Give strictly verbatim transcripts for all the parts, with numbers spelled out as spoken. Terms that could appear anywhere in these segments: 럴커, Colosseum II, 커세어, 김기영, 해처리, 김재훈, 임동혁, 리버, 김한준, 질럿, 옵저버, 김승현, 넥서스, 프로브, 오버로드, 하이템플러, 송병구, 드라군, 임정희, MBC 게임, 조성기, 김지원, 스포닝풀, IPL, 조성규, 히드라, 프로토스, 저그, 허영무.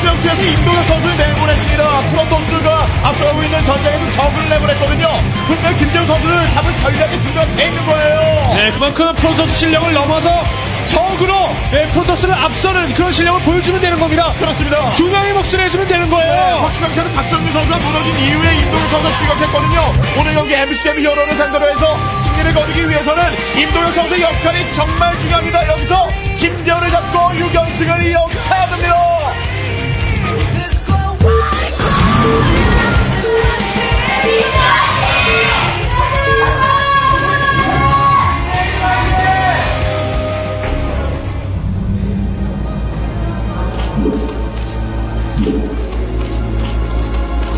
수영지에서 임동혁 선수를 내보냈습니다. 트롯 선수가 앞서가고 있는 전장에서 적을 내보냈거든요. 분명 김재훈 선수를 잡은 전략이 증명돼 있는 거예요. 네, 그만큼 프로토스 실력을 넘어서 적으로 네, 프로토스를 앞서는 그런 실력을 보여주면 되는 겁니다. 그렇습니다. 두 명의 몫을 해주면 되는 거예요. 네, 확실하게는 박성민 선수가 무너진 이후에 임동혁 선수가 추격했거든요. 오늘 경기 엠비씨 게임 히어로를 상대로 해서 승리를 거두기 위해서는 임동혁 선수의 역할이 정말 중요합니다. 여기서 김재훈을 잡고 육 연승을 이어가야 됩니다.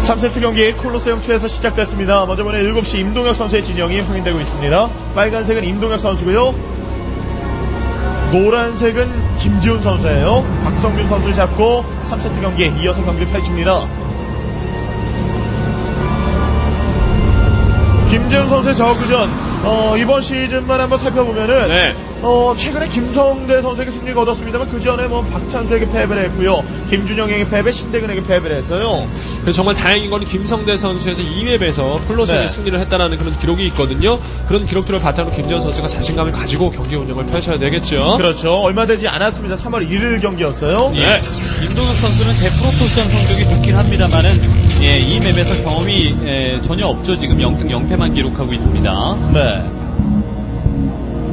삼 세트 경기 콜로세움 투에서 시작됐습니다. 먼저 보는 일곱 시 임동혁 선수의 진영이 확인되고 있습니다. 빨간색은 임동혁 선수고요. 노란색은 김지훈 선수예요. 박성균 선수를 잡고 삼 세트 경기 이어서 경기를 펼칩니다. 김재훈 선수의 저그전 어, 이번 시즌만 한번 살펴보면은 네. 어, 최근에 김성대 선수에게 승리가 얻었습니다만 그 전에 뭐 박찬수에게 패배를 했고요, 김준영에게 패배, 신대근에게 패배를 했어요. 그래서 정말 다행인 건 김성대 선수에서 이 맵에서 플로스에 네. 승리를 했다라는 그런 기록이 있거든요. 그런 기록들을 바탕으로 김재훈 선수가 자신감을 가지고 경기 운영을 펼쳐야 되겠죠. 그렇죠. 얼마 되지 않았습니다. 삼월 일일 경기였어요. 네. 임동혁 선수는 대프로토스전 성적이 좋긴 합니다만은. 예, 이 맵에서 경험이 예, 전혀 없죠. 지금 영승 영패만 기록하고 있습니다. 네.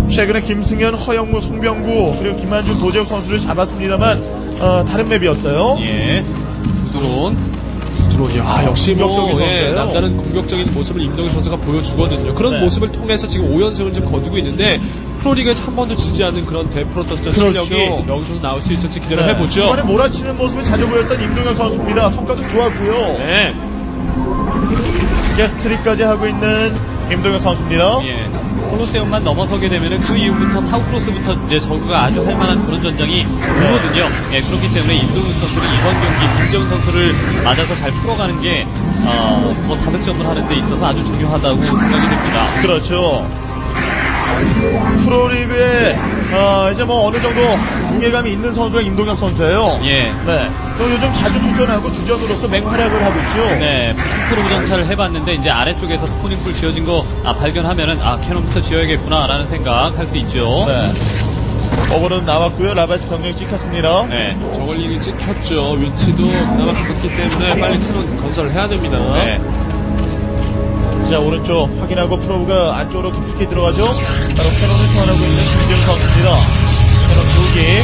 최근에 김승현, 허영무, 송병구 그리고 김한준, 도재욱 선수를 잡았습니다만 어, 다른 맵이었어요. 예, 부드러운. 아, 역시 공격적인 예, 남다른 공격적인 모습을 임동혁 선수가 보여주거든요. 그런 네. 모습을 통해서 지금 오 연승을 지금 거두고 있는데 프로리그에서 한 번도 지지 않은 그런 대프로토스전 그렇죠. 실력이 여기서 나올 수 있을지 기대를 네. 해보죠. 초반에 몰아치는 모습을 자주 보였던 임동혁 선수입니다. 성과도 좋았고요. 네. 게스트리까지 하고 있는 임동혁 선수입니다. 예. 콜로세움만 넘어서게 되면은 그 이후부터 타우크로스부터 이제 저그가 아주 할만한 그런 전장이 오거든요. 예, 그렇기 때문에 임동혁 선수는 이번 경기 김재훈 선수를 맞아서 잘 풀어가는 게, 어, 뭐 다득점을 하는 데 있어서 아주 중요하다고 생각이 됩니다. 그렇죠. 프로리그에, 어, 이제 뭐 어느 정도 무게감이 있는 선수가 임동혁 선수예요. 예. 네. 또 요즘 자주 출전하고 주전으로서 맹활약을 하고 있죠. 네, 십 퍼센트 정찰을 해봤는데 이제 아래쪽에서 스포닝풀 지어진 거 아, 발견하면은 아 캐논부터 지어야겠구나라는 생각 할 수 있죠. 네, 어버는 나왔고요. 라바이스 병력이 찍혔습니다. 네, 저글링이 찍혔죠. 위치도 그나마 바꿨기 때문에 빨리 캐논 건설을 해야 됩니다. 네. 자, 오른쪽 확인하고 프로브가 안쪽으로 깊숙이 들어가죠. 바로 캐논을 소환하고 있는 김재훈 선수입니다. 캐논 두 개.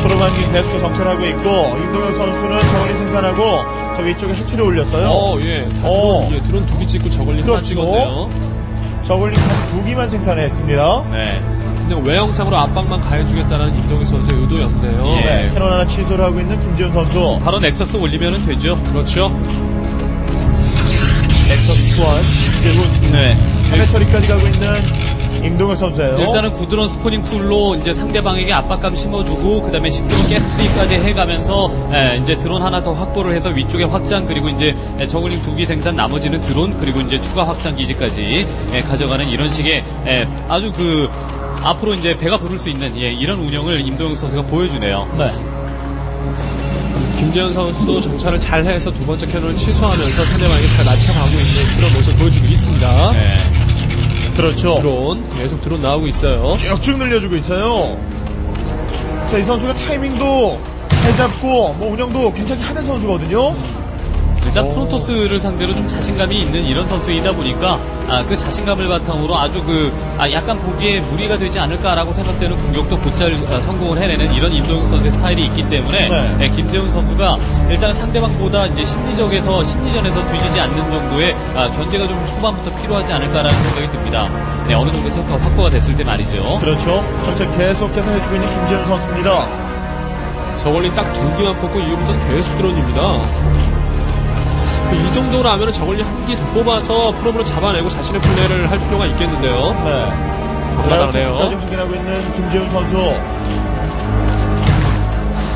프로반기 데스크 정찰하고 있고 임동혁 선수는 저글링 생산하고 저 위쪽에 해치를 올렸어요. 어, 예. 어. 드론, 예, 드론 두 개 찍고 저글링 하나 찍었네요. 저글링 두 개만 생산했습니다. 네. 그냥 외형상으로 압박만 가해주겠다는 임동혁 선수의 의도였네요. 예. 네. 캐논 하나 취소를 하고 있는 김지원 선수. 바로 넥서스 올리면 되죠. 그렇죠. 넥서스 또한 김재훈. 네. 해외 처리까지 가고 있는. 임동혁 선수예요. 일단은 구드론 스포닝 풀로 이제 상대방에게 압박감 심어주고 그다음에 십 분 게스트리까지 해가면서 에, 이제 드론 하나 더 확보를 해서 위쪽에 확장 그리고 이제 저글링 두 개 생산 나머지는 드론 그리고 이제 추가 확장 기지까지 에, 가져가는 이런 식의 에, 아주 그 앞으로 이제 배가 부를 수 있는 예, 이런 운영을 임동혁 선수가 보여주네요. 네. 김재현 선수도 정찰을 잘 해서 두 번째 캐논을 취소하면서 상대방에게 잘 낮춰가고 있는 그런 모습을 보여주고 있습니다. 네. 그렇죠. 드론 계속 드론 나오고 있어요. 쭉쭉 늘려주고 있어요. 자, 이 선수가 타이밍도 잘 잡고 뭐 운영도 괜찮게 하는 선수거든요. 일단 오. 프로토스를 상대로 좀 자신감이 있는 이런 선수이다 보니까 아, 그 자신감을 바탕으로 아주 그 아, 약간 보기에 무리가 되지 않을까라고 생각되는 공격도 곧잘 아, 성공을 해내는 이런 임동혁 선수의 스타일이 있기 때문에 네. 네, 김재훈 선수가 일단 상대방보다 이제 심리적에서 심리전에서 뒤지지 않는 정도의 아, 견제가 좀 초반부터 필요하지 않을까라는 생각이 듭니다. 네, 어느 정도 체크 확보가 됐을 때 말이죠. 그렇죠. 정책 계속해서 해주고 있는 김재훈 선수입니다. 저걸린 딱두 개만 뽑고 이후부터는 계속 드론입니다. 이 정도라면 저걸리 한 개 더 뽑아서 프로브로 잡아내고 자신의 플레이를 할 필요가 있겠는데요. 네. 라운드까지 확인하고 있는 김재훈 선수.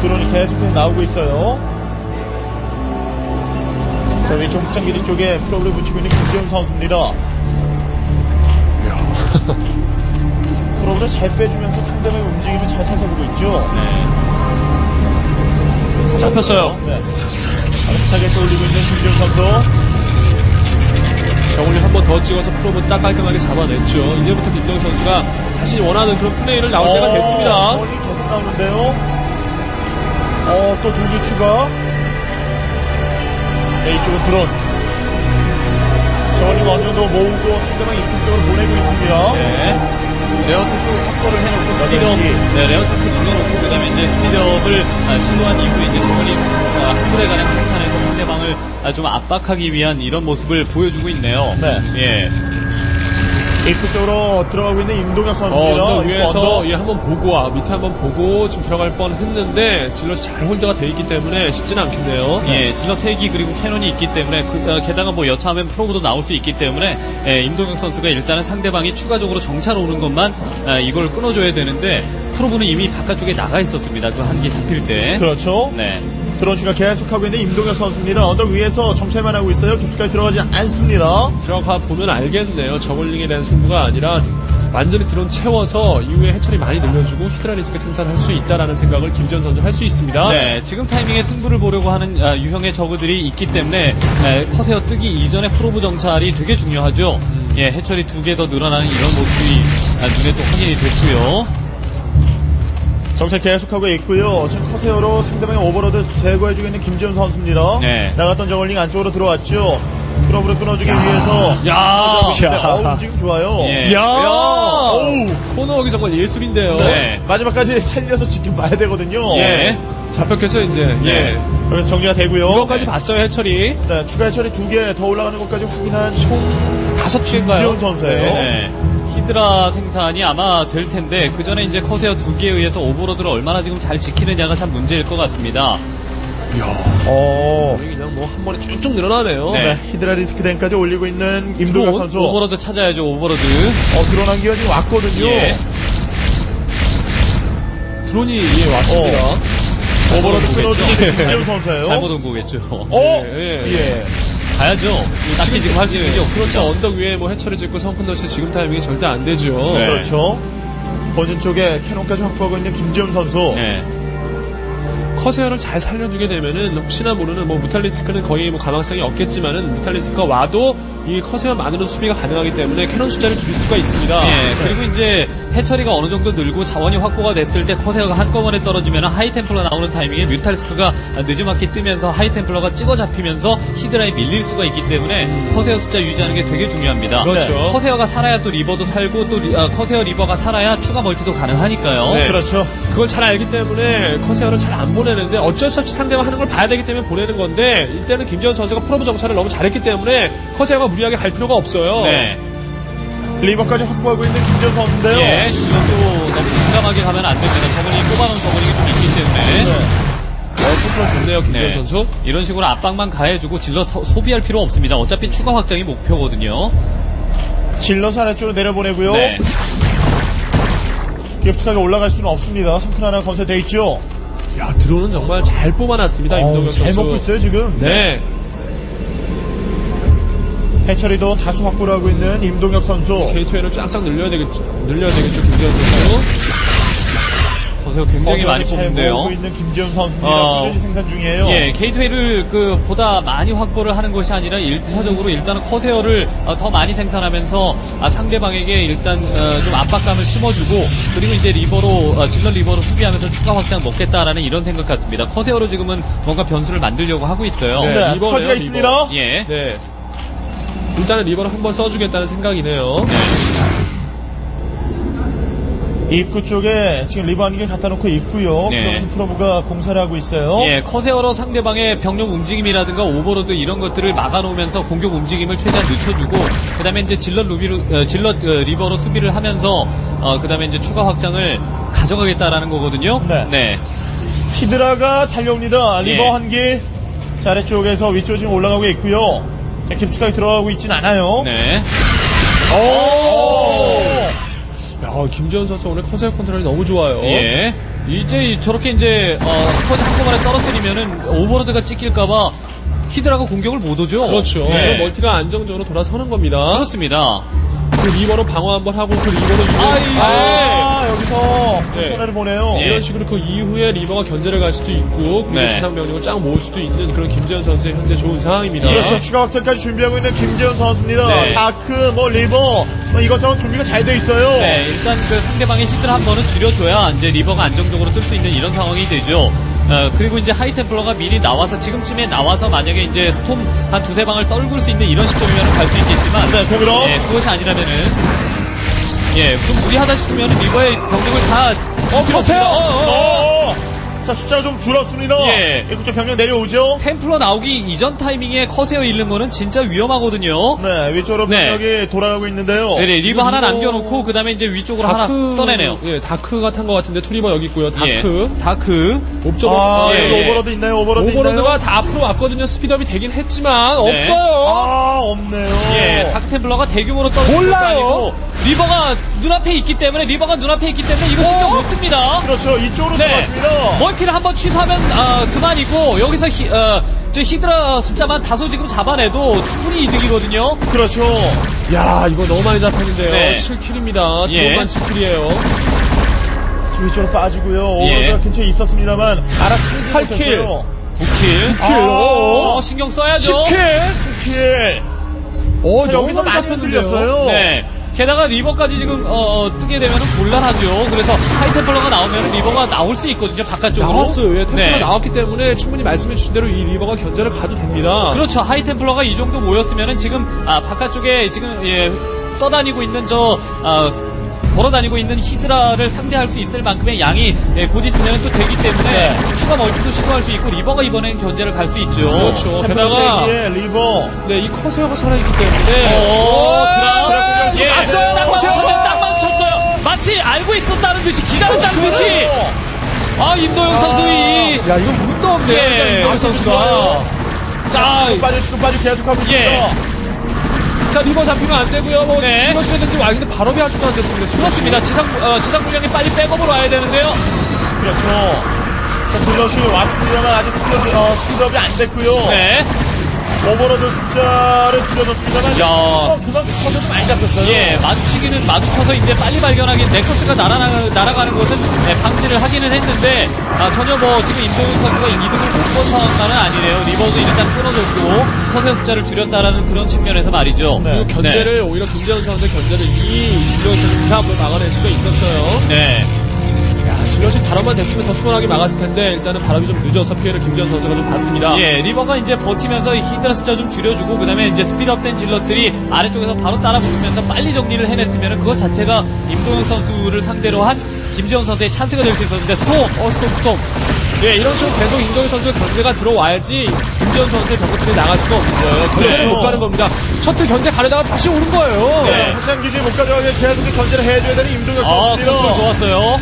드론이 계속해서 나오고 있어요. 자, 왼쪽 확장기지 쪽에 프로브를 붙이고 있는 김재훈 선수입니다. 프로브를 잘 빼주면서 상대방의 움직임을 잘 살펴보고 있죠. 네. 잡혔어요. 네. 빠르게 떠올리고 있는 김기영 선수. 정훈이 한 번 더 찍어서 프로브 딱 깔끔하게 잡아냈죠. 이제부터 김기영 선수가 자신이 원하는 그런 플레이를 나올 어, 때가 됐습니다. 멀리 계속 나오는데요. 어, 또 두 개 추가. 네, 이쪽은 드론. 정훈이가 어느 정도 모으고 상대방 입구 쪽으로 보내고 있습니다. 네. 레어테크 확보를 해놓고 스피드업, 네, 레어테크 눌러놓고 그 다음에 이제 스피드업을 아, 신고한 이후에 이제 정원이 아, 한 분에 가량 생산해서 상대방을 아, 좀 압박하기 위한 이런 모습을 보여주고 있네요. 네. 예. 입구 쪽으로 들어가고 있는 임동혁 선수입니다. 어, 위에서 예, 한번 보고, 아, 밑에 한번 보고 지금 들어갈 뻔 했는데 질럿이 잘 홀드가 돼 있기 때문에 쉽지는 않겠네요. 네. 예, 질럿 세 기 그리고 캐논이 있기 때문에 그, 어, 게다가 뭐 여차하면 프로브도 나올 수 있기 때문에 예, 임동혁 선수가 일단은 상대방이 추가적으로 정찰 오는 것만 아, 이걸 끊어줘야 되는데 프로브는 이미 바깥쪽에 나가 있었습니다. 그 한기 잡힐 때. 그렇죠. 네. 드론 추가 계속하고 있는 임동혁 선수입니다. 언덕 위에서 정찰만 하고 있어요. 깊숙하게 들어가지 않습니다. 들어가 보면 알겠네요. 저글링에 대한 승부가 아니라 완전히 드론 채워서 이후에 해처리 많이 늘려주고 히드라 리스크 생산할 수 있다라는 생각을 김지원 선수 할 수 있습니다. 네, 지금 타이밍에 승부를 보려고 하는 아, 유형의 저그들이 있기 때문에 네, 커세어 뜨기 이전에 프로브 정찰이 되게 중요하죠. 예, 해처리 두 개 더 늘어나는 이런 모습이 아, 눈에 또 확인이 됐고요. 정찰 계속하고 있고요. 지금 커세어로 상대방의 오버로드 제거해주고 있는 김재훈 선수입니다. 네. 나갔던 저글링 안쪽으로 들어왔죠. 트러블을 끊어주기 야. 위해서. 야. 어우, 지금 좋아요. 예. 야. 야. 어우, 코너워기 정말 예술인데요. 네. 네. 마지막까지 살려서 지켜봐야 되거든요. 예. 잡혔겠죠, 이제. 예. 그래서 정리가 되고요. 이거까지 네. 봤어요, 해철이. 네. 추가 해철이 두 개 더 올라가는 것까지 확인한 총 다섯 개인가요? 김재훈 선수예요. 네. 네. 히드라 생산이 아마 될 텐데 그 전에 이제 커세어 두 개에 의해서 오버로드를 얼마나 지금 잘 지키느냐가 참 문제일 것 같습니다. 이야, 어, 그냥 뭐 한 번에 쭉쭉 늘어나네요. 네. 네. 히드라 리스크 댐까지 올리고 있는 임동혁 선수. 오버로드 찾아야죠, 오버로드. 어, 드론 한 기가 지금 왔거든요. 예. 드론이 예 왔습니다. 어. 오버로드 끊어주고 임동혁 선수예요. 잘못 온 거겠죠. 어, 예. 예. 예. 가야죠. 딱히 지금 할 수 있는 게 없죠. 언덕 위에 뭐 해처리 짓고 성큰 넣지 지금 타이밍이 절대 안 되죠. 네. 그렇죠. 버진 쪽에 캐논까지 확보하고 있는 김지원 선수. 네. 커세어를 잘 살려주게 되면은 혹시나 모르는 뭐 무탈리스크는 거의 뭐 가망성이 없겠지만은 무탈리스크가 와도 이 커세어만으로 수비가 가능하기 때문에 캐논 숫자를 줄일 수가 있습니다. 네. 그리고 이제 해처리가 어느 정도 늘고 자원이 확보가 됐을 때 커세어가 한꺼번에 떨어지면 하이템플러 나오는 타이밍에 뮤탈리스크가 느지막히 뜨면서 하이템플러가 찍어 잡히면서 히드라에 밀릴 수가 있기 때문에 커세어 숫자 유지하는 게 되게 중요합니다. 그렇죠. 네. 커세어가 살아야 또 리버도 살고 또 리, 아, 커세어 리버가 살아야 추가 멀티도 가능하니까요. 네. 그렇죠. 그걸 잘 알기 때문에 커세어를 잘 안 보내는데 어쩔 수 없이 상대방 하는 걸 봐야 되기 때문에 보내는 건데 일단은 김재원 선수가 프로브 정찰을 너무 잘했기 때문에 커세어가 무리하게 갈 필요가 없어요. 네. 리버까지 확보하고 있는 김재훈 선수인데요. 예, 지금도 너무 민감하게 가면 안 됩니다. 저글링 뽑아놓은 저글링이 좀 있기 때문에. 네. 어, 손으로 좋네요, 김재훈 네. 선수. 이런 식으로 압박만 가해주고 질러 소, 소비할 필요 없습니다. 어차피 추가 확장이 목표거든요. 질러 아래쪽으로 내려보내고요. 네. 깊숙하게 올라갈 수는 없습니다. 상큼 하나 검사되어 있죠. 야, 드론은 정말 잘 뽑아놨습니다, 임동혁 선수. 잘 먹고 있어요, 지금. 네. 네. 해철이도 다수 확보를 하고 있는 임동혁 선수. 게이트웨이를 쫙쫙 늘려야 되겠죠. 늘려야 되겠죠, 김재훈 선수. 거세요, 굉장히 많이 뽑는데요. 있는 김재훈 선수입니다. 어, 생산 중이에요. 예, 게이트웨이를 그 보다 많이 확보를 하는 것이 아니라 일차적으로 일단은 커세어를 어, 더 많이 생산하면서 아, 상대방에게 일단 어, 좀 압박감을 심어주고 그리고 이제 리버로 어, 질러 리버로 후비하면서 추가 확장 먹겠다라는 이런 생각 같습니다. 커세어로 지금은 뭔가 변수를 만들려고 하고 있어요. 네, 네 리버가 리버. 있습니다. 예. 네. 일단은 리버를 한번 써주겠다는 생각이네요. 네. 입구 쪽에 지금 리버 한 개 갖다 놓고 있고요. 네. 그러면서 프로브가 공사를 하고 있어요. 예, 커세어로 상대방의 병력 움직임이라든가 오버로드 이런 것들을 막아놓으면서 공격 움직임을 최대한 늦춰주고 그 다음에 이제 질럿 루비로, 질럿 리버로 수비를 하면서 어, 그 다음에 이제 추가 확장을 가져가겠다라는 거거든요. 네. 네. 히드라가 달려옵니다. 리버 예. 한 개. 자, 아래쪽에서 위쪽 지금 올라가고 있고요. 깊숙하게 들어가고 있진 않아요. 네. 오! 야, 김재훈 선수 오늘 커세어 컨트롤이 너무 좋아요. 예. 이제 저렇게 이제 어, 스쿼드 한꺼번에 떨어뜨리면은 오버로드가 찍힐까봐 히드라가 공격을 못 오죠. 그렇죠. 예. 멀티가 안정적으로 돌아서는 겁니다. 그렇습니다. 그 이 번은 방어 한번 하고 그 이 번은 아, 예. 아, 여기서 네. 손해를 보네요. 예. 이런 식으로 그 이후에 리버가 견제를 갈 수도 있고 네. 지상 병력을 쫙 모을 수도 있는 그런 김재훈 선수의 현재 좋은 상황입니다. 예. 그렇죠. 추가 확장까지 준비하고 있는 김재훈 선수입니다. 네. 다크, 뭐 리버 뭐 이것저것 준비가 잘 돼 있어요. 네, 일단 그 상대방의 히트를 한 번은 줄여줘야 이제 리버가 안정적으로 뜰 수 있는 이런 상황이 되죠. 어, 그리고 이제 하이템플러가 미리 나와서 지금쯤에 나와서 만약에 이제 스톰 한 두세 방을 떨굴 수 있는 이런 시점이면 갈 수 있겠지만 네, 그럼. 예, 그것이 아니라면은 예, 좀 무리하다 싶으면 리버의 병력을 다 어, 그렇세요. 어, 어. 자, 숫자가 좀 줄었습니다. 예. 일곱 점 병력 내려오죠. 템플러 나오기 이전 타이밍에 커세어 잃는 거는 진짜 위험하거든요. 네, 위쪽으로 병력이 네. 돌아가고 있는데요. 네, 네 리버 하나 남겨놓고 그 다음에 이제 위쪽으로 다크, 하나 떠내네요. 예, 다크가 탄 것 같은데 투리버 여기 있고요. 다크, 예. 다크. 옵저버. 아, 예, 예. 오버로드 있나요? 오버로드 있나요? 오버로드가 다 앞으로 왔거든요. 스피드업이 되긴 했지만 네. 없어요. 아, 없네요. 예, 닥템블러가 대규모로 떨어지는 것도 아니고 리버가 눈앞에 있기 때문에 리버가 눈앞에 있기 때문에 이거 신경 어? 못 씁니다. 그렇죠. 이쪽으로 들어왔습니다. 네. 멀티를 한번 취소하면 어, 그만이고 여기서 히, 어, 저 히드라 숫자만 다소 지금 잡아내도 충분히 이득이거든요. 그렇죠. 야, 이거 너무 많이 잡혔는데요. 네. 칠 킬입니다. 두번만 예. 칠 킬이에요. 위쪽으로 빠지고요. 오버로드가 예. 근처에 있었습니다만 알아서 팔 킬, 구 킬, 구 킬, 아, 어, 신경 써야죠. 십 킬, 구 킬. 어, 여기서 많이 흔들렸어요. 네. 게다가 리버까지 지금 어, 뜨게 되면 곤란하죠. 그래서 하이템플러가 나오면 리버가 나올 수 있거든요. 바깥쪽으로. 나왔어요. 예, 템플러가 네. 나왔기 때문에 충분히 말씀해 주신 대로 이 리버가 견제를 가도 됩니다. 그렇죠. 하이템플러가 이 정도 모였으면은 지금 아, 바깥쪽에 지금 예, 떠다니고 있는 저. 아, 걸어다니고 있는 히드라를 상대할 수 있을 만큼의 양이 예, 곧 있으면 또 되기 때문에 네. 추가 멀티도 시도할 수 있고 리버가 이번엔 견제를 갈 수 있죠. 그렇죠. 게다가 리버. 네, 이 커세어가 살아있기 때문에. 오, 드라. 예, 맞았어요. 딱 맞췄어요. 딱 맞췄어요. 마치 알고 있었다는 듯이 기다렸다는 듯이. 아, 임동혁 선수의. 야, 이거 문도 없네. 임동혁 선수가. 자, 빠지고 빠지고 계속하고 있습니다. 자, 리버 잡히면 안 되고요. 뭐, 네. 시너시가 됐지, 와, 근데 발업이 아직도 안 됐습니다. 그렇습니다. 지상, 어, 지상 분량이 빨리 백업으로 와야 되는데요. 그렇죠. 자, 질럿이 왔습니다만, 아직 스피드업이, 어, 스피드업이 안 됐고요. 네. 오버로드 숫자를 줄여줬습니다만, 야. 어, 그만큼 커져서 많이 잡혔어요. 예, 마주치기는 마주쳐서 이제 빨리 발견하긴, 넥서스가 날아나, 날아가는 것은, 네, 방지를 하기는 했는데, 아, 전혀 뭐, 지금 임동혁 선수가 이득을 못 본 상황만은 아니네요. 리버도 일단 끊어졌고, 커세어 숫자를 줄였다라는 그런 측면에서 말이죠. 네. 그 견제를, 네. 오히려 김재훈 선수의 견제를 이, 임동혁 선수의 드랍을 막아낼 수가 있었어요. 네. 야, 질럿이 발업만 됐으면 더 수월하게 막았을 텐데 일단은 발업이 좀 늦어서 피해를 김재훈 선수가 좀 봤습니다. 예, 리버가 이제 버티면서 히드라 숫자 좀 줄여주고 그다음에 이제 스피드업된 질럿들이 아래쪽에서 바로 따라 붙으면서 빨리 정리를 해냈으면 그것 자체가 임동혁 선수를 상대로 한 김재훈 선수의 찬스가 될 수 있었는데 스톰, 어 스톰, 스톰. 예, 이런 식으로 계속 임동혁 선수의 견제가 들어와야지 김재훈 선수의 병력들이 나갈 수가 없는 거예요. 견제를 네. 못 가는 겁니다. 셔틀 견제 가려다가 다시 오는 거예요. 네, 확장 기지 못 가져가게 계속 견제를 해줘야 되는 임동혁 선수입니다. 아, 컨트롤 좋았어요.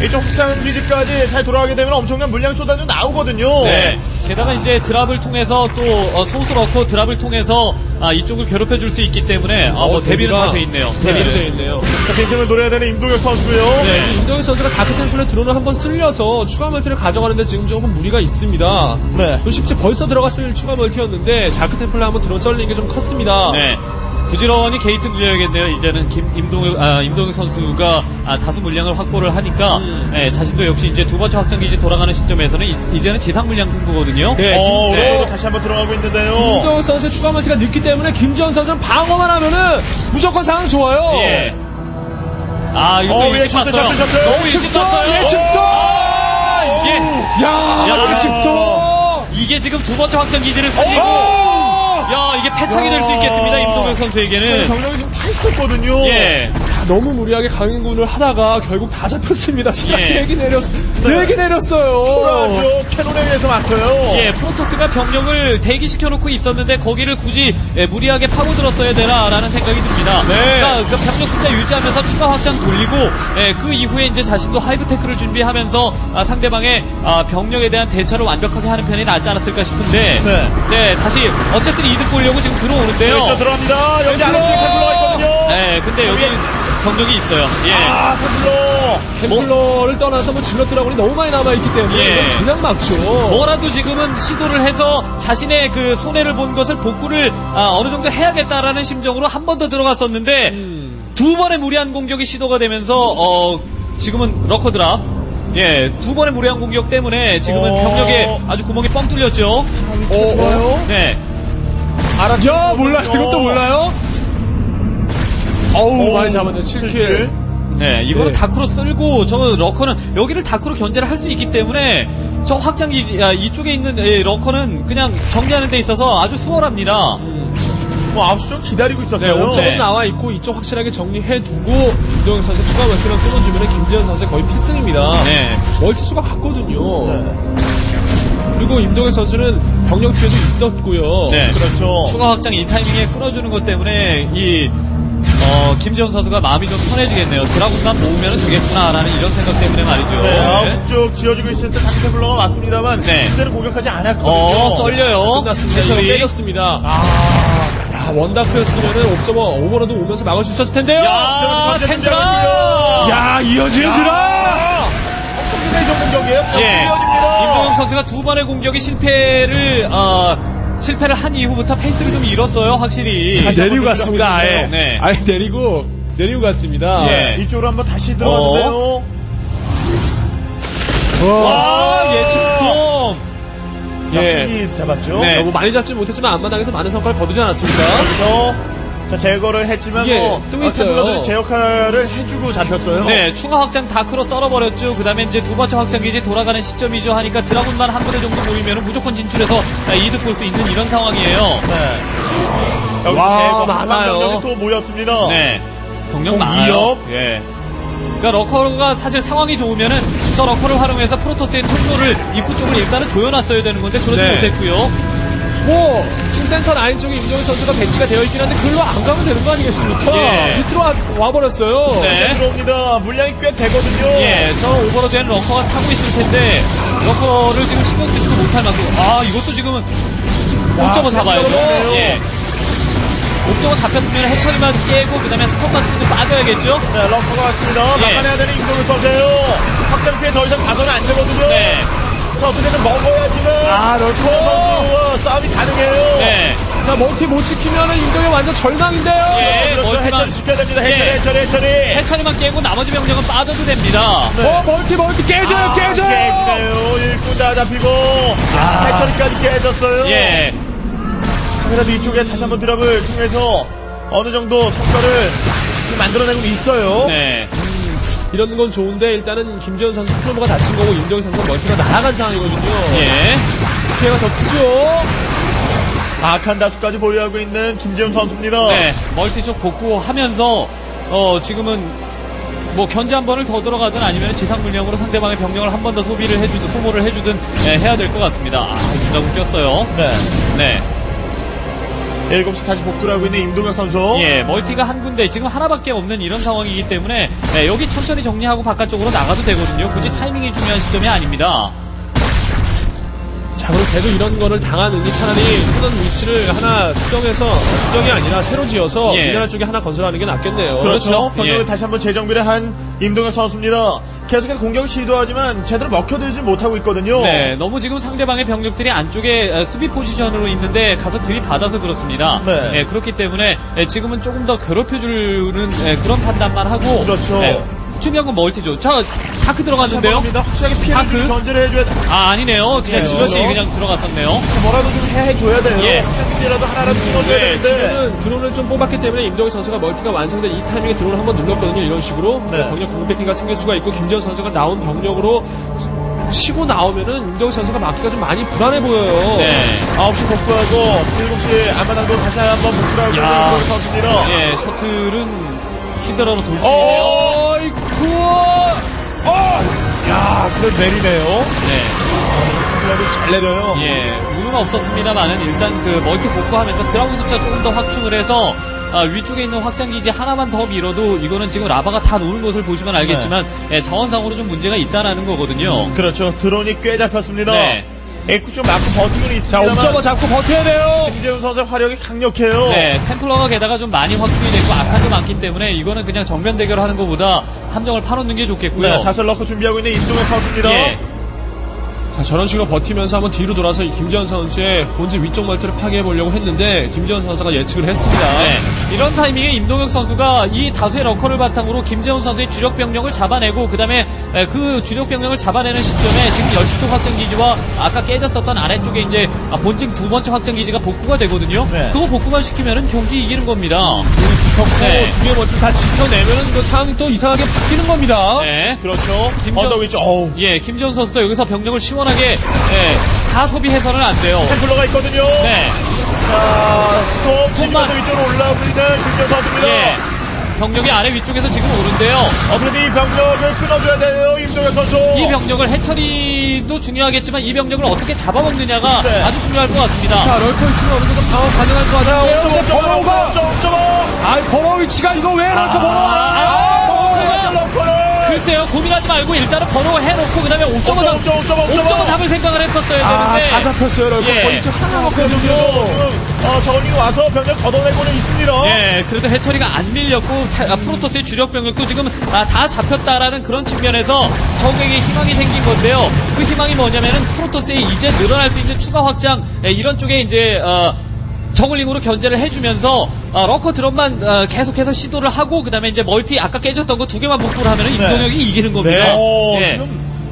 네, 이쪽 확장 기지까지 잘 돌아가게 되면 엄청난 물량이 쏟아져 나오거든요. 네, 게다가 이제 드랍을 통해서 또 소스로서 드랍을 통해서 아, 이쪽을 괴롭혀줄 수 있기 때문에 아, 뭐 어, 데뷔는 다 돼 있네요. 데뷔는 네. 돼 있네요. 자, 빈틈을 노려야 되는 임동혁 선수고요. 네, 임동혁 선수가 다크 템플릿 드론을 한번 쓸려서 추가 멀티를 가 가져가는데 지금 조금 무리가 있습니다. 네. 쉽지 벌써 들어갔을 추가 멀티였는데 다크 템플러 한번 드론 썰린 게 좀 컸습니다. 네. 부지런히 게이트 누려야겠네요. 이제는 김, 임동혁, 아, 임동혁 선수가 아, 다수 물량을 확보를 하니까 음. 네, 자신도 역시 이제 두 번째 확장기지 돌아가는 시점에서는 이, 이제는 지상 물량 승부거든요. 네, 어, 네. 다시 한번 들어가고 있는데요. 임동혁 선수의 추가 멀티가 늦기 때문에 김지원 선수는 방어만 하면은 무조건 상황 좋아요. 예. 아, 이거 어, 일찍 봤어요. 너무 일찍 봤어요. 이게 야, 스톱! 이게 지금 두 번째 확장 기지를 살리고 야, 이게 패착이 될 수 있겠습니다. 임동혁 선수에게는 경력이 지금 다 있었거든요. 예. 야, 너무 무리하게 강행군을 하다가 결국 다 잡혔습니다. 진짜 세 개 내렸, 네 개 내렸어요. 초라하죠. 캐논에 의해서 막혀요. 예, 프로토스가 병력을 대기시켜놓고 있었는데 거기를 굳이 예, 무리하게 파고들었어야 되나라는 생각이 듭니다. 네. 그러니까 그 병력 숫자 유지하면서 추가 확장 돌리고 예, 그 이후에 이제 자신도 하이브 테크를 준비하면서 아, 상대방의 아, 병력에 대한 대처를 완벽하게 하는 편이 낫지 않았을까 싶은데 네, 네 다시 어쨌든 이득 보려고 지금 들어오는데요. 그렇죠, 들어갑니다. 여기 안쪽에 템플러가 있거든요. 네, 근데 여기 경력이 있어요. 예. 아, 템플러. 템플러를 떠나서 뭐 질럿들하고는 너무 많이 남아있기 때문에 예. 그냥 막죠. 뭐라도 지금은 시도를 해서 자신의 그 손해를 본 것을 복구를 아, 어느 정도 해야겠다라는 심정으로 한 번 더 들어갔었는데 음. 두 번의 무리한 공격이 시도가 되면서 어, 지금은 러커드랍. 예, 두 번의 무리한 공격 때문에 지금은 어... 병력에 아주 구멍이 뻥 뚫렸죠. 어, 좋아요. 네. 알았죠? 야, 몰라요. 어... 이것도 몰라요? 어우, 많이 잡았네요. 칠 킬. 네, 이거는 네. 다크로 쓸고, 저 러커는, 여기를 다크로 견제를 할 수 있기 때문에, 저 확장기, 아, 이쪽에 있는 예, 러커는 그냥 정리하는 데 있어서 아주 수월합니다. 음. 뭐, 압수 기다리고 있었어요. 네, 오점은 네. 나와 있고, 이쪽 확실하게 정리해두고, 임동혁 선수 추가 멀티를 끊어주면 김재현 선수의 거의 필승입니다. 네. 멀티수가 같거든요. 네. 그리고 임동혁 선수는 병력 피해도 있었고요. 네. 그렇죠. 추가 확장 이 타이밍에 끊어주는 것 때문에, 이, 어, 김재훈 선수가 마음이 좀 편해지겠네요. 드라군만 모으면 되겠구나라는 이런 생각 때문에 말이죠. 네, 아홉 시 쪽 지어지고 있을 때 강태블러가 왔습니다만, 네. 그때는 공격하지 않았거든요. 어, 썰려요. 끝났습니다. 저희 때렸습니다. 아, 야, 원다크였으면은 옵저버 오버로도 오면서 막을 수 있었을 텐데요. 야, 텐드라! 야, 이어진 드라! 엄청난 전공격이에요. 예. 이어집니다. 임동혁 선수가 두 번의 공격이 실패를, 어, 실패를 한 이후부터 페이스를 좀 잃었어요, 확실히. 자, 내리고 갔습니다, 아예. 네. 아예 내리고, 내리고 갔습니다. 예. 이쪽으로 한번 다시 들어갔는데요. 어. 와, 예측 스톰. 예. 잡았죠? 네. 뭐 많이 잡지 못했지만 앞마당에서 많은 성과를 거두지 않았습니까? 그래서 자, 제거를 했지만, 예, 뭐, 템플러들이 제 역할을 해주고 잡혔어요. 네, 추가 확장 다크로 썰어버렸죠. 그 다음에 이제 두 번째 확장기 이제 돌아가는 시점이죠. 하니까 드라군만 한 분의 정도 모이면 무조건 진출해서 이득 볼 수 있는 이런 상황이에요. 네. 여기 와, 많아요. 또 모였습니다. 네. 경력 많아요. 예. 그러니까 러커가 사실 상황이 좋으면은 저 러커를 활용해서 프로토스의 통로를 입구 쪽으로 일단은 조여놨어야 되는 건데, 그러지 네. 못했고요. 뭐, 지금 센터 라인 쪽에 임정희 선수가 배치가 되어 있긴 한데, 글로 안 가면 되는 거 아니겠습니까? 예. 밑으로 와, 와버렸어요. 네. 들어옵니다. 물량이 꽤 되거든요. 예, 저 오버로 된 러커가 타고 있을 텐데, 러커를 지금 신경 쓰지도 못할 만큼, 아, 이것도 지금은 옵저버 잡아야죠. 예. 옵저버 잡혔으면 해처리만 깨고, 그 다음에 스톱박스도 빠져야겠죠? 네, 러커가 왔습니다. 예. 막아내야 되는 임정희 선수예요. 확장 피해 더 이상 가서는 안 되거든요. 네. 자, 어떻게든 먹어야지만. 아, 러커 싸움이 가능해요. 네. 자, 멀티 못 지키면은 임동혁 완전 절망인데요. 예, 그렇죠. 멀티만 해처리 지켜야 됩니다. 해처리, 예. 해처리, 해처리. 해처리만 깨고 나머지 병력은 빠져도 됩니다. 네. 어, 멀티, 멀티 깨져요, 아, 깨져요. 깨지네요. 일꾼 다 잡히고. 아. 해처리까지 깨졌어요. 예. 그래도 이쪽에 다시 한번 드랍을 통해서 어느 정도 성과를 만들어내고 있어요. 네. 이런 건 좋은데 일단은 김재훈 선수 플로버가 다친 거고 임정희 선수 멀티가 날아간 상황이거든요. 예. 피해가 더 크죠. 악한 다수까지 보유하고 있는 김재훈 선수입니다. 네. 멀티 쪽 복구하면서 어 지금은 뭐 견제 한 번을 더 들어가든 아니면 지상 물량으로 상대방의 병력을 한 번 더 소비를 해주든 소모를 해주든 네, 해야 될 것 같습니다. 아, 지나고 꼈어요. 네. 네. 일곱 시 다시 복구를 하고 있는 임동혁 선수. 예, 멀티가 한 군데 지금 하나밖에 없는 이런 상황이기 때문에 예, 여기 천천히 정리하고 바깥쪽으로 나가도 되거든요. 굳이 타이밍이 중요한 시점이 아닙니다. 자, 그럼 계속 이런 거를 당하느니 차라리 쓰던 위치를 하나 수정해서 수정이 아니라 새로 지어서 예. 우리나라 쪽에 하나 건설하는 게 낫겠네요. 그렇죠. 병력을 예. 다시 한번 재정비를 한 임동혁 선수입니다. 계속해서 공격을 시도하지만 제대로 먹혀들지 못하고 있거든요. 네, 너무 지금 상대방의 병력들이 안쪽에 수비 포지션으로 있는데 가서 들이받아서 그렇습니다. 네. 네, 그렇기 때문에 지금은 조금 더 괴롭혀주는 그런 판단만 하고 그렇죠. 네. 중요한 건 멀티죠. 자, 다크 들어갔는데요. 확실하게 피해를 견제를 해줘야 돼. 아, 아니네요. 그냥 지러시 그냥 들어갔었네요. 뭐라도 좀 해줘야 돼요. 예. 라도 하나라도 끊어줘야 네. 되는데. 지금은 드론을 좀 뽑았기 때문에 임동혁 선수가 멀티가 완성된 이 타이밍에 드론을 한번 눌렀거든요. 이런 식으로. 네. 병력 공백기가 생길 수가 있고 김재훈 선수가 나온 병력으로 치고 나오면은 임동혁 선수가 막기가 좀 많이 불안해 보여요. 네. 아홉 시 복구하고 일곱 시 안마당도 다시 한번 복구하고 임동혁 선수입니다. 예, 셔틀은 히드라로 돌진이네요. 우와! 어! 야, 그래도 내리네요. 네. 그래도 잘 내려요. 예. 운은 없었습니다만은 일단 그 멀티 복구하면서 드라군 숫자 조금 더 확충을 해서 아, 위쪽에 있는 확장기지 하나만 더 밀어도 이거는 지금 라바가 다 노는 것을 보시면 알겠지만 네. 예, 자원상으로 좀 문제가 있다라는 거거든요. 음, 그렇죠. 드론이 꽤 잡혔습니다. 네. 에쿠쇼 맞고 버티는 있습니다. 자, 옵저버 잡고 버텨야 돼요. 김재훈 선수의 화력이 강력해요. 네, 템플러가 게다가 좀 많이 확충이 됐고 악한도 많기 때문에 이거는 그냥 정면 대결하는 것보다 함정을 파놓는 게 좋겠고요. 네, 자세를 넣고 준비하고 있는 임동혁 선수입니다. 예. 자, 저런 식으로 버티면서 한번 뒤로 돌아서 김재훈 선수의 본진 위쪽 멀티를 파괴해보려고 했는데 김재훈 선수가 예측을 했습니다. 네, 이런 타이밍에 임동혁 선수가 이 다수의 러커를 바탕으로 김재훈 선수의 주력 병력을 잡아내고 그 다음에 그 주력 병력을 잡아내는 시점에 지금 십 시 쪽 확장기지와 아까 깨졌었던 아래쪽에 이제 본진 두 번째 확장기지가 복구가 되거든요. 네. 그거 복구만 시키면은 경기 이기는 겁니다. 네. 두 개 멀티를 다 지켜내면은 그 상황이 또 이상하게 바뀌는 겁니다. 네, 그렇죠. 언덕 위쪽. 예, 김재훈 선수도 여기서 병력을 시원 하게 예, 다 소비해서는 안 돼요. 템플러가 있거든요. 네. 자, 손만 위쪽으로 올라옵니다. 김재훈입니다. 예. 병력이 아래 위쪽에서 지금 오는데요. 어, 그래도 이 병력을 끊어줘야 돼요, 임동혁 선수. 이 병력을 해처리도 중요하겠지만 이 병력을 어떻게 잡아먹느냐가 네. 아주 중요할 것 같습니다. 자, 럴커 있으면 어느 정도 방어 가능할 것 같아요. 버러우가, 아, 버러우 위치가 이거 왜 럴커 버러우가? 글쎄요, 고민하지 말고 일단은 번호 해놓고 그 다음에 오 점 오 잡을 생각을 했었어요. 아, 되는데. 다 잡혔어요. 럴커 예. 하나 먹고 어, 저기로 와서 병력 걷어내고는 있습니다. 예, 그래도 해처리가 안 밀렸고 아, 프로토스의 주력 병력도 지금 아, 다 잡혔다라는 그런 측면에서 적에게 희망이 생긴 건데요. 그 희망이 뭐냐면은 프로토스의 이제 늘어날 수 있는 추가 확장 예, 이런 쪽에 이제 어, 정글링으로 견제를 해주면서 어, 러커 드럼만 어, 계속해서 시도를 하고 그 다음에 이제 멀티 아까 깨졌던 거 두 개만 복구를 하면 네. 임동혁이 이기는 겁니다. 네. 네.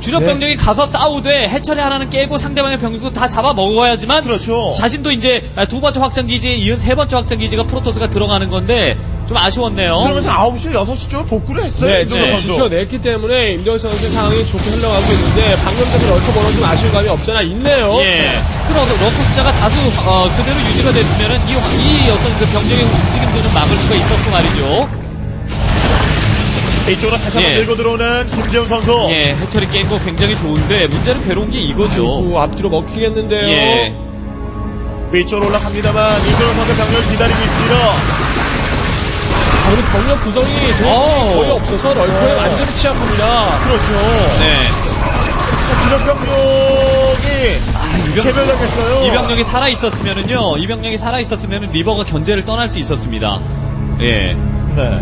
주력 네. 병력이 가서 싸우되 해처리 하나는 깨고 상대방의 병력도 다 잡아먹어야지만 그렇죠. 자신도 이제 두 번째 확장기지에 이은 세 번째 확장기지가 프로토스가 들어가는 건데 좀 아쉬웠네요. 그러면서 아홉 시, 여섯 시쯤 복구를 했어요. 네, 네. 지켜냈기 때문에 임동혁 선수의 상황이 좋게 흘러가고 있는데 방금 전에 럴커 번호 좀 아쉬운 감이 없잖아 있네요. 예. 그래서 럴커 숫자가 다수 어, 그대로 유지가 됐으면 이, 이 어떤 그 병력의 움직임도 좀 막을 수가 있었고 말이죠. 이쪽으로 다시 한번 예. 밀고 들어오는 김재훈 선수. 예, 해철이 깬 거 굉장히 좋은데 문제는 괴로운 게 이거죠. 아이고, 앞뒤로 먹히겠는데요. 예. 위쪽으로 올라갑니다만 임동혁 선수 병력을 기다리고 있습니다. 오늘 병력 구성이 거의 없어서 럴커에 완전히 취약합니다. 그렇죠. 네. 주력 병력이 개별당했어요. 이 병력이 살아 있었으면은요, 이 병력이 살아 있었으면은 리버가 견제를 떠날 수 있었습니다. 예. 네.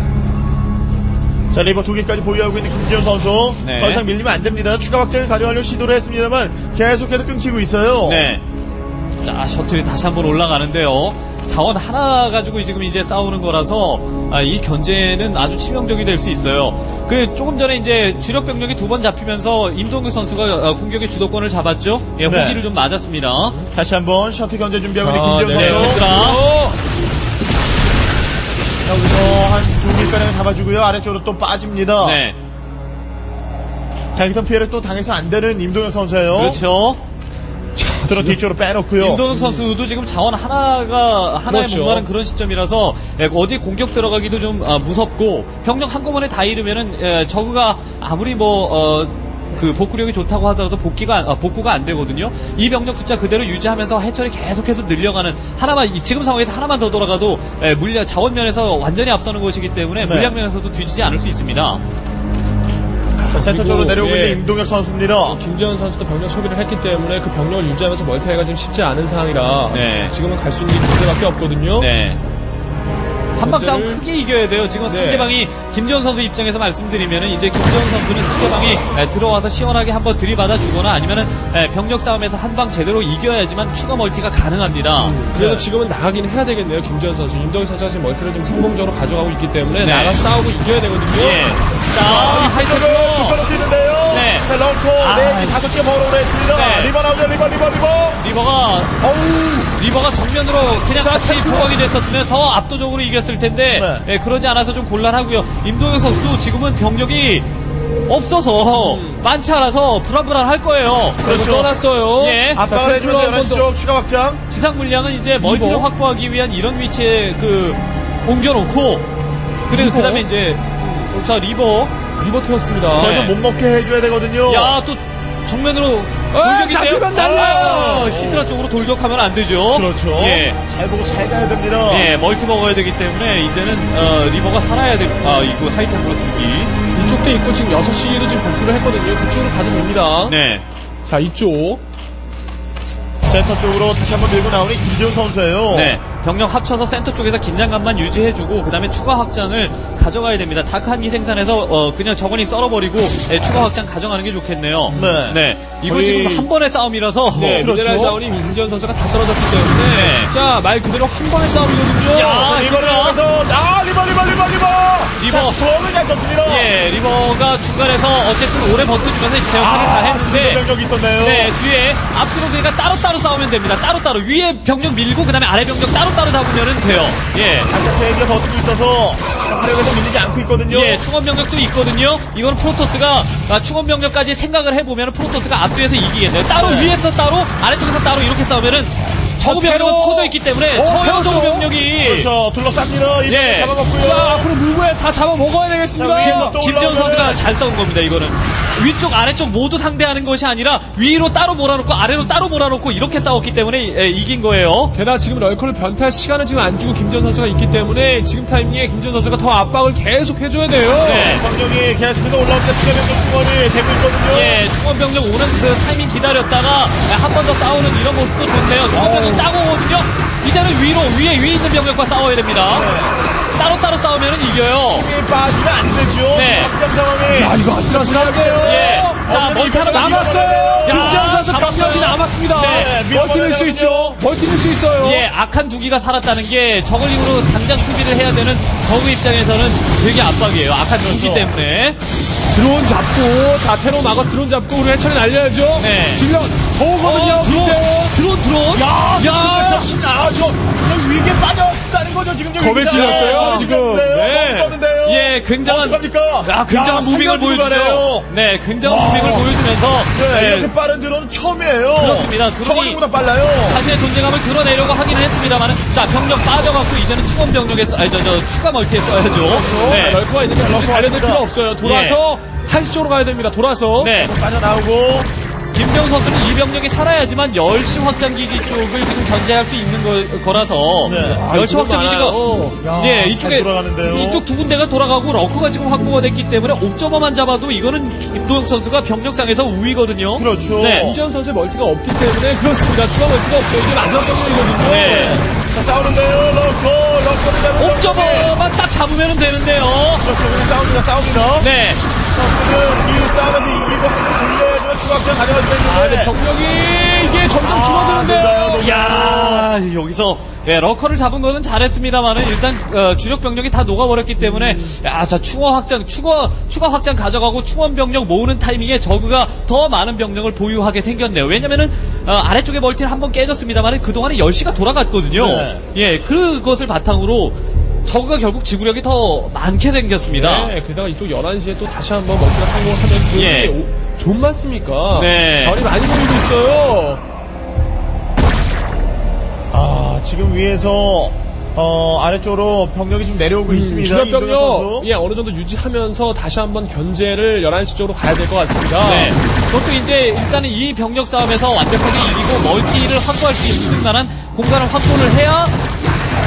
자, 리버 두 개까지 보유하고 있는 김지원 선수. 네. 더 이상 밀리면 안 됩니다. 추가 확장을 가져가려고 시도를 했습니다만 계속해서 끊기고 있어요. 네. 자, 셔틀이 다시 한번 올라가는데요. 자원 하나 가지고 지금 이제 싸우는 거라서 아, 이 견제는 아주 치명적이 될 수 있어요. 그 조금 전에 이제 주력 병력이 두 번 잡히면서 임동규 선수가 공격의 주도권을 잡았죠. 예, 호기를 네. 좀 맞았습니다. 다시 한번 셔틀 견제 준비하고 있는 김재훈 선수. 자, 우선 한 두 길가량 잡아주고요. 아래쪽으로 또 빠집니다. 네. 자, 여기서 피해를 또 당해서 안 되는 임동혁 선수예요. 그렇죠. 들어 뒤쪽으로 빼놓고요. 임동혁 선수도 지금 자원 하나가 하나에 그렇죠. 목마른 그런 시점이라서 어디 공격 들어가기도 좀 무섭고 병력 한꺼번에 다 잃으면은 저그가 아무리 뭐 어 그 복구력이 좋다고 하더라도 복귀가 복구가 안 되거든요. 이 병력 숫자 그대로 유지하면서 해철이 계속해서 늘려가는 하나만 지금 상황에서 하나만 더 돌아가도 물량 자원 면에서 완전히 앞서는 것이기 때문에 네. 물량 면에서도 뒤지지 않을 수 있습니다. 센터 쪽으로 내려오고 있는 예, 임동혁 선수입니다. 김재훈 선수도 병력 소비를 했기 때문에 그 병력을 유지하면서 멀티하기가 지금 쉽지 않은 상황이라 네. 지금은 갈 수 있는 게 군대밖에 없거든요. 네. 한방 싸움 크게 이겨야 돼요. 지금 네. 상대방이 김재훈 선수 입장에서 말씀드리면은 이제 김재훈 선수는 상대방이 들어와서 시원하게 한번 들이받아주거나 아니면은 병력 싸움에서 한방 제대로 이겨야지만 추가 멀티가 가능합니다. 음, 그래도 네. 지금은 나가긴 해야 되겠네요. 김재훈 선수, 임동혁 선수가 지금 멀티를 좀 성공적으로 가져가고 있기 때문에 네. 나가 싸우고 이겨야 되거든요. 예. 자, 하이선수 주가로 뛰는데요. 네. 자, 런커 네, 다섯 개 버로우로 했습니다. 네. 리버 나오죠. 리버, 리버, 리버. 리버가, 어우, 리버가 정면으로 그냥 자, 같이 포박이 됐었으면 더 압도적으로 이겼을 텐데, 네. 네, 그러지 않아서 좀 곤란하고요. 임동혁 선수도 지금은 병력이 없어서 음. 많지 않아서 불안불안할 거예요. 그렇죠. 떠났어요. 예. 아빠가 해주면서 열한 시 쪽 추가 확장. 지상 물량은 이제 멀티를 리버. 확보하기 위한 이런 위치에 그 옮겨놓고, 그리고 그 다음에 이제. 자, 리버 리버 태웠습니다. 그래서 네. 못 먹게 해줘야 되거든요. 야, 또 정면으로 돌격이 잡히면 날라요. 시드라 쪽으로 돌격하면 안 되죠. 그렇죠. 예, 잘 보고 잘 가야 됩니다. 예, 멀티 먹어야 되기 때문에 이제는 어, 리버가 살아야 돼. 아, 이거 하이템으로 두기 이쪽도 있고 지금 여섯 시에도 지금 복구를 했거든요. 그쪽으로 가도 됩니다. 네. 자, 이쪽. 센터 쪽으로 다시 한번 밀고 나오는 김지원 선수예요. 네, 병력 합쳐서 센터 쪽에서 긴장감만 유지해주고 그 다음에 추가 확장을 가져가야 됩니다. 다크한기 생산해서 어, 그냥 저거닝 썰어버리고 네, 추가 확장 가져가는 게 좋겠네요. 네, 네. 이거 거의... 지금 한 번의 싸움이라서 네, 그렇죠. 미네랄 자원이 임지원 선수가 다 떨어졌기 때문에 네. 진짜 말 그대로 한 번의 싸움이거든요. 야, 리버를 나와서 아 리버 리버 리버 리버 리버 도움을 잘 썼습니다. 예, 리버가 중간에서 어쨌든 오래 버텨주면서 제 역할을 아, 다 했는데 병력이 있었네요. 네, 뒤에 앞으로 그러니까 따로따로 싸우면 됩니다. 따로따로 위에 병력 밀고 그 다음에 아래 병력 따로따로 잡으면 돼요. 예, 각자 세 개가 버티고 있어서 화력에서 밀리지 않고 있거든요. 예, 충원 병력도 있거든요. 이건 프로토스가 아, 충원 병력까지 생각을 해보면 프로토스가 앞뒤에서 이기겠네요. 따로 네. 위에서 따로 아래쪽에서 따로 이렇게 싸우면은 저구 병력은 퍼져 있기 때문에 저형 저구 병력이 그렇죠. 둘러쌉니다. 이 예. 잡아먹고요. 자, 앞으로 물고에 다 잡아먹어야 되겠습니다. 김재훈 선수가 잘 싸운 겁니다. 이거는 위쪽 아래쪽 모두 상대하는 것이 아니라 위로 따로 몰아놓고 아래로 따로 몰아놓고 이렇게 싸웠기 때문에 예, 이긴 거예요. 게다가 지금 럴커를 변태할 시간을 지금 안 주고 김재훈 선수가 있기 때문에 지금 타이밍에 김재훈 선수가 더 압박을 계속 해줘야 돼요. 네. 병력이 계속해서 올라오니까 추가 병력 충원이 되고 있거든요. 예, 충원 병력 오는 그 타이밍 기다렸다가 한 번 더 싸우는 이런 모습도 좋네요. 충원 병력 싸고 오거든요. 이제는 위로 위에 위에 있는 병력과 싸워야 됩니다. 네. 따로따로 싸우면 이겨요. 빠지면 안 되죠. 네. 상황이. 야, 이거 아슬아슬한데요. 예. 자, 멀티는 남았어요. 김재훈 선수 강력이 남았습니다. 네. 버티는 수 있죠. 버티는 수 있어요. 예, 악한 두기가 살았다는 게 저글링으로 당장 수비를 해야 되는 저그 입장에서는 되게 압박이에요. 악한 두기 때문에. 드론 잡고 자 테로 막아 드론 잡고 우리 해철이 날려야죠. 네. 질러 더 오거든요. 어, 드론, 드론 드론. 야, 야, 자신 아주 위기에 빠졌다는 거죠 지금 여기. 겁에 질렸어요 지금. 네. 떠는데요. 예, 굉장한. 아, 굉장한 무빙을 보여주죠. 네, 굉장한 무빙을 보여주면서. 네, 네. 이렇게 빠른 드론 처음이에요. 그렇습니다. 드론이 보다 빨라요. 자신의 존재감을 드러내려고 하기는 했습니다만은 자 병력 빠져갖고 이제는 추원 병력에 아니 저, 저 추가 멀티에 써야죠. 그렇죠. 네, 럴커가 있는 게 달려들 필요 없어요. 돌아서. 예. 한시쪽으로 가야 됩니다. 돌아서 네. 빠져나오고 김재훈 선수는 이 병력이 살아야지만 열시 확장기지 쪽을 지금 견제할 수 있는 거, 거라서 네. 아, 열시 확장기지가 예, 이쪽에 이쪽 두 군데가 돌아가고 러커가 지금 확보가 됐기 때문에 옵저버만 잡아도 이거는 임동혁 선수가 병력상에서 우위거든요. 그렇죠. 네. 김재훈 선수의 멀티가 없기 때문에 그렇습니다. 추가 멀티가 없어요. 이게 마지막 경기거든요. 네. 자, 싸우는데요. 러커 러커 옵저버만 딱 잡으면 되는데요. 그렇죠. 싸웁니다. 싸웁니다. 네. 이 싸움에서 이기고 돌려야지만 추가합장 가져가지고 있는데 경력이 이게 점점 줄어드는데요. 이야 여기서 예, 러커를 잡은 거는 잘했습니다만은 일단 어, 주력 병력이 다 녹아버렸기 때문에 야, 자 충원 확장 추가 추가 확장 가져가고 충원 병력 모으는 타이밍에 저그가 더 많은 병력을 보유하게 생겼네요. 왜냐면은 어, 아래쪽에 멀티를 한번 깨졌습니다만은 그동안에 열시가 돌아갔거든요. 네. 예, 그것을 바탕으로 저그가 결국 지구력이 더 많게 생겼습니다. 네, 게다가 이쪽 열한시에 또 다시 한번 멀티가 성공하면 그 예. 좀 많습니까? 네. 자원이 많이 보이고 있어요. 아, 지금 위에서 어, 아래쪽으로 병력이 지금 내려오고 음, 있습니다. 주력 병력 예, 어느 정도 유지하면서 다시 한번 견제를 열한시 쪽으로 가야 될 것 같습니다. 네. 그것도 이제 일단은 이 병력 싸움에서 완벽하게 이기고 멀티를 확보할 수 있을 만한 공간을 확보를 해야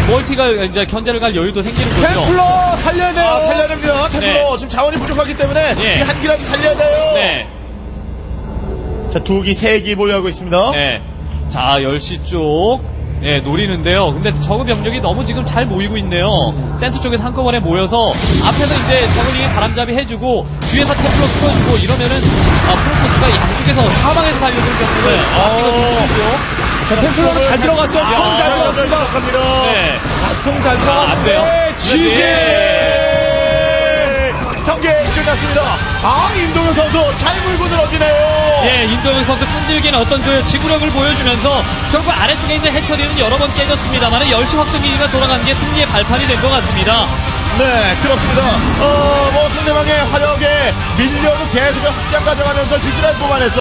멀티가 이제 견제를 갈 여유도 생기는 거죠. 템플러 살려야 돼요. 아, 살려야 됩니다. 템플러 네. 지금 자원이 부족하기 때문에 네. 이 한 기라도 살려야 돼요. 네. 자, 두 기, 세 기 보유하고 있습니다. 네. 자, 열시 쪽 예, 노리는데요. 근데 저그 병력이 너무 지금 잘 모이고 있네요. 센터 쪽에서 한꺼번에 모여서 앞에서 이제 저글링이 바람잡이 해주고 뒤에서 템플러 풀어주고 이러면은 아, 프로토스가 양쪽에서 사방에서 달려드는 병력을 아끼거든요. 템플러가 잘 들어갔어. 스톰 잘 들어갔습니다. 네. 스톰 잘 들어갔어. 안 돼요. 지지! 경기 끝났습니다. 아, 임동혁 선수 잘 물고 늘어지네요. 예, 인도현 선수 끈질긴 어떤 그 지구력을 보여주면서 결국 아래쪽에 있는 해처리는 여러 번 깨졌습니다만 열시 확정기기가 돌아간 게 승리의 발판이 된 것 같습니다. 네, 그렇습니다. 어, 뭐 상대방의 화력에 밀려도 계속 확장 가져가면서 뒷드라이브 뽑아냈어.